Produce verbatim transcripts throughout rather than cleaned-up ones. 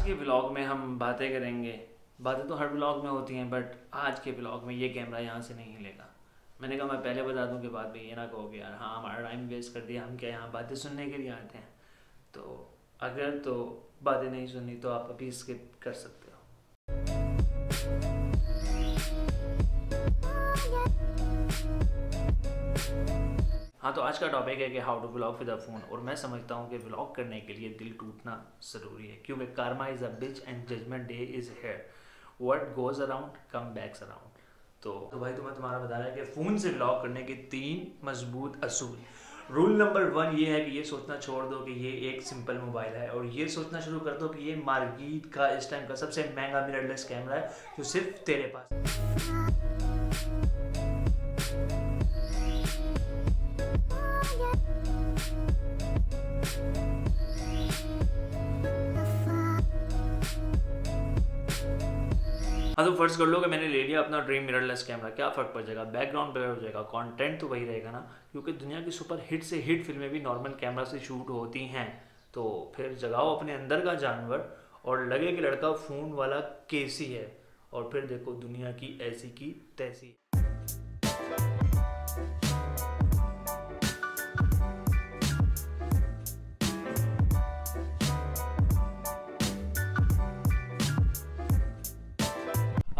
आज के व्लॉग में हम बातें करेंगे, बातें तो हर व्लॉग में होती हैं बट आज के व्लॉग में ये कैमरा यहाँ से नहीं हिलेगा। मैंने कहा मैं पहले बता दूं कि बाद में ये ना कहोगे यार हाँ हमारा टाइम वेस्ट कर दिया, हम क्या यहाँ बातें सुनने के लिए आते हैं। तो अगर तो बातें नहीं सुननी तो आप अभी स्किप कर सकते हो। हाँ, तो आज का टॉपिक है कि how to vlog with a phone. और मैं समझता हूँ कि व्लॉग करने के लिए दिल टूटना ज़रूरी है, क्योंकि karma is a bitch and judgement day is here, what goes around come backs around. तो भाई तुम्हें तुम्हारा बता रहा है कि फ़ोन से व्लॉग करने के तीन मजबूत असूल। रूल नंबर वन ये है कि ये सोचना छोड़ दो कि ये एक सिंपल मोबाइल है, और ये सोचना शुरू कर दो कि ये मार्केट का इस टाइम का सबसे महंगा मिररलेस कैमरा है जो सिर्फ तेरे पास। हाँ, तो फर्ज कर लो कि मैंने ले लिया अपना ड्रीम मिररलेस कैमरा, क्या फ़र्क पड़ जाएगा? बैकग्राउंड ब्लर हो जाएगा, कंटेंट तो वही रहेगा ना, क्योंकि दुनिया की सुपर हिट से हिट फिल्में भी नॉर्मल कैमरा से शूट होती हैं। तो फिर जगाओ अपने अंदर का जानवर और लगे कि लड़का फ़ोन वाला केसी है, और फिर देखो दुनिया की ऐसी की तैसी।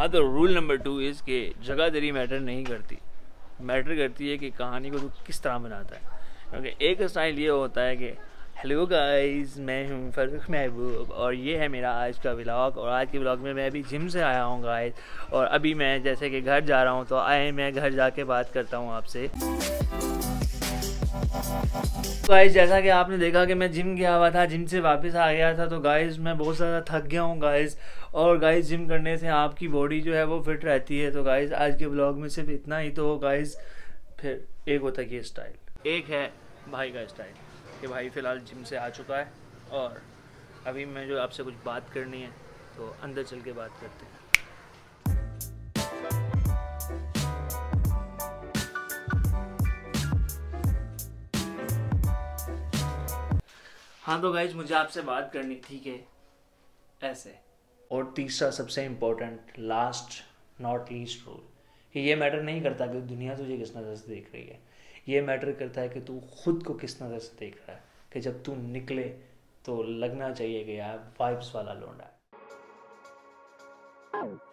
हाँ, तो रूल नंबर टू इज़ कि जगह तेरी मैटर नहीं करती, मैटर करती है कि कहानी को तू किस तरह बनाता है। क्योंकि एक स्टाइल ये होता है कि हेलो गाइस, मैं हूँ फर्रुख महबूब और ये है मेरा आज का व्लॉग। और आज के व्लॉग में मैं अभी जिम से आया हूँ गाइस, और अभी मैं जैसे कि घर जा रहा हूँ, तो आए मैं घर जाके बात करता हूँ आपसे। गाइस, जैसा कि आपने देखा कि मैं जिम गया हुआ था, जिम से वापस आ गया था, तो गाइस मैं बहुत ज़्यादा थक गया हूँ गाइस। और गाइस जिम करने से आपकी बॉडी जो है वो फिट रहती है। तो गाइस आज के ब्लॉग में सिर्फ इतना ही। तो गाइस फिर एक होता है कि स्टाइल, एक है भाई का स्टाइल कि भाई फ़िलहाल जिम से आ चुका है और अभी मैं जो आपसे कुछ बात करनी है तो अंदर चल के बात करते हैं। हाँ, तो गाइज मुझे आपसे बात करनी थी कि ऐसे। और तीसरा सबसे important last not least rule कि ये मैटर नहीं करता कि दुनिया तुझे किस नज़र से देख रही है, ये मैटर करता है कि तू खुद को किस नज़र से देख रहा है। कि जब तू निकले तो लगना चाहिए कि यार वाइब्स वाला लौंडा है।